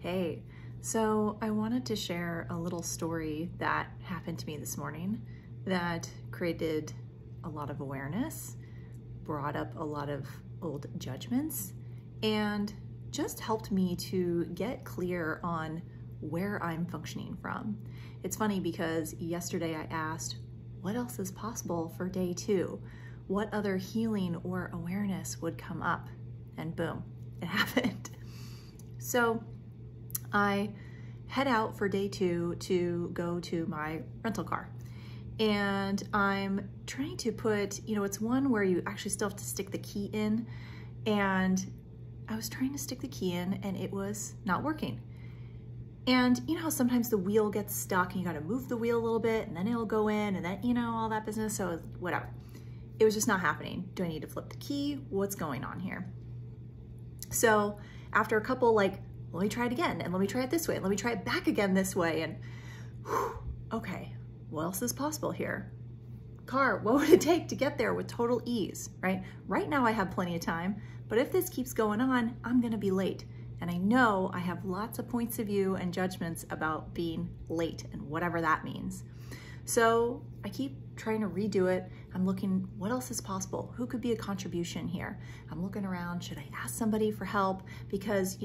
Hey, so I wanted to share a little story that happened to me this morning that created a lot of awareness, brought up a lot of old judgments, and just helped me to get clear on where I'm functioning from. It's funny because yesterday I asked, what else is possible for day two? What other healing or awareness would come up? And boom, it happened. So I head out for day two to go to my rental car. And I'm trying to put, it's one where you actually still have to stick the key in. And I was trying to stick the key in and it was not working. And you know how sometimes the wheel gets stuck and you gotta move the wheel a little bit and then it'll go in and then, all that business, so whatever. It was just not happening. Do I need to flip the key? What's going on here? So after a couple let me try it again, and let me try it this way, and let me try it back again this way, and whew, okay, what else is possible here? Car, what would it take to get there with total ease, right? Right now I have plenty of time, but if this keeps going on, I'm gonna be late. And I know I have lots of points of view and judgments about being late and whatever that means. So I keep trying to redo it. I'm looking, what else is possible? Who could be a contribution here? I'm looking around, should I ask somebody for help? Because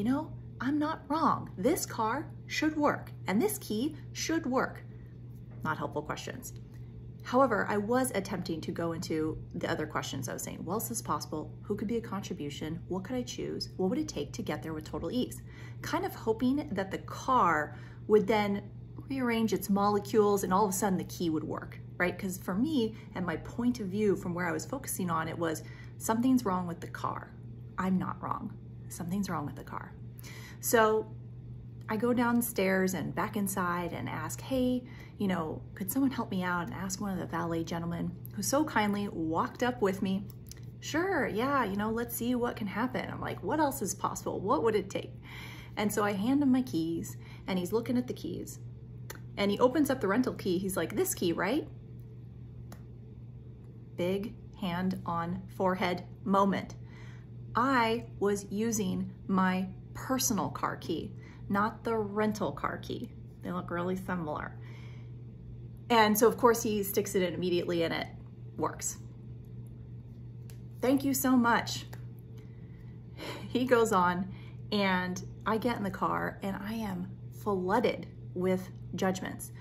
I'm not wrong. This car should work and this key should work. Not helpful questions. However, I was attempting to go into the other questions. I was saying, what else is possible? Who could be a contribution? What could I choose? What would it take to get there with total ease? Kind of hoping that the car would then rearrange its molecules and all of a sudden the key would work, right? Because for me and my point of view from where I was focusing on, it was something's wrong with the car. I'm not wrong. Something's wrong with the car. So I go downstairs and back inside and ask, hey, could someone help me out? And ask one of the valet gentlemen who so kindly walked up with me. Sure, yeah, let's see what can happen. I'm like, what else is possible? What would it take? And so I hand him my keys and he's looking at the keys and he opens up the rental key. He's like, this key, right? Big hand on forehead moment. I was using my personal car key, not the rental car key. They look really similar. And so of course he sticks it in immediately and it works. Thank you so much. He goes on and I get in the car and I am flooded with judgments.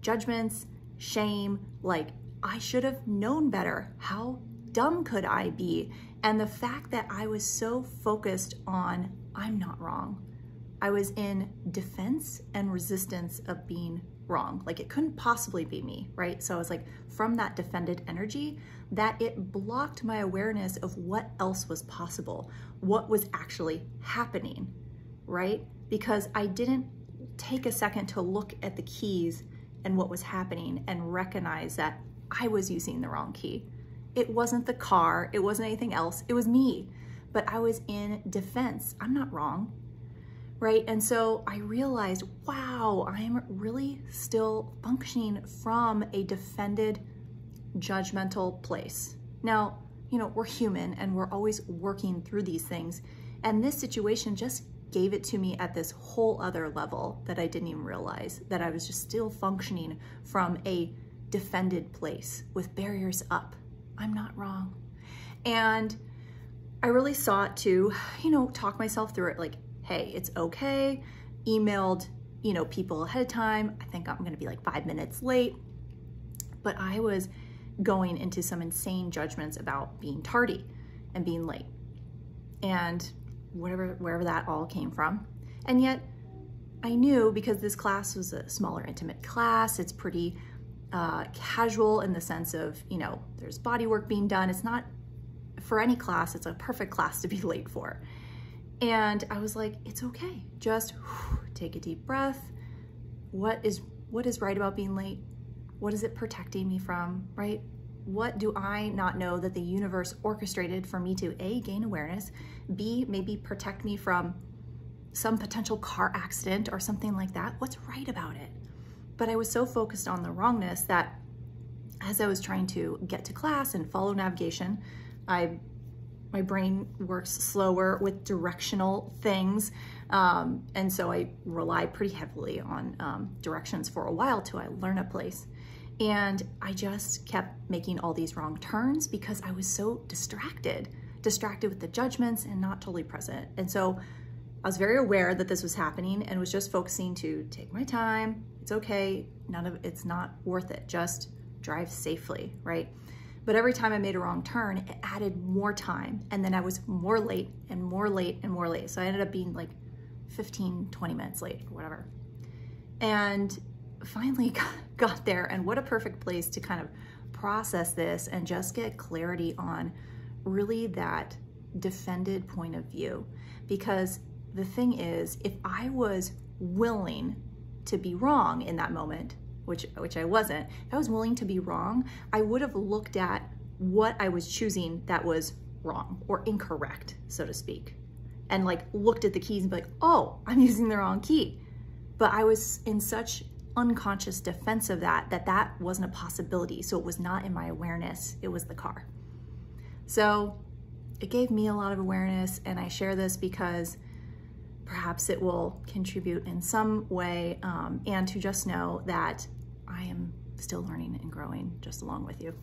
Judgments, shame, I should have known better. How dumb could I be? And the fact that I was so focused on I'm not wrong. I was in defense and resistance of being wrong. It couldn't possibly be me, right? So I was from that defended energy, that it blocked my awareness of what else was possible, what was actually happening, right? Because I didn't take a second to look at the keys and what was happening and recognize that I was using the wrong key. It wasn't the car, it wasn't anything else, it was me. But I was in defense. I'm not wrong, right? And so I realized, wow, I'm really still functioning from a defended, judgmental place. Now, we're human and we're always working through these things. And this situation just gave it to me at this whole other level that I didn't even realize, that I was just still functioning from a defended place with barriers up. I'm not wrong. And I really sought to, talk myself through it. Hey, it's okay. Emailed, people ahead of time. I think I'm going to be 5 minutes late. But I was going into some insane judgments about being tardy and being late and wherever that all came from. And yet I knew, because this class was a smaller, intimate class, it's pretty casual in the sense of, there's body work being done. It's not for any class, it's a perfect class to be late for. And I was like, it's okay. Just take a deep breath. What is right about being late? What is it protecting me from, right? What do I not know that the universe orchestrated for me to A, gain awareness, B, maybe protect me from some potential car accident or something like that? What's right about it? But I was so focused on the wrongness that as I was trying to get to class and follow navigation, I my brain works slower with directional things. And so I rely pretty heavily on directions for a while till I learn a place. And I just kept making all these wrong turns because I was so distracted with the judgments and not totally present. And so I was very aware that this was happening and was just focusing to take my time. It's okay. It's not worth it. Just drive safely, right? But every time I made a wrong turn, it added more time. And then I was more late and more late and more late. So I ended up being like 15, 20 minutes late or whatever. And finally got there, and what a perfect place to kind of process this and just get clarity on really that defended point of view. Because the thing is, if I was willing to be wrong in that moment, which I wasn't, if I was willing to be wrong, I would have looked at what I was choosing that was wrong or incorrect, so to speak, and like looked at the keys and be like, oh, I'm using the wrong key. But I was in such unconscious defense of that wasn't a possibility. So it was not in my awareness, it was the car. So it gave me a lot of awareness, and I share this because perhaps it will contribute in some way, and to just know that I am still learning and growing just along with you.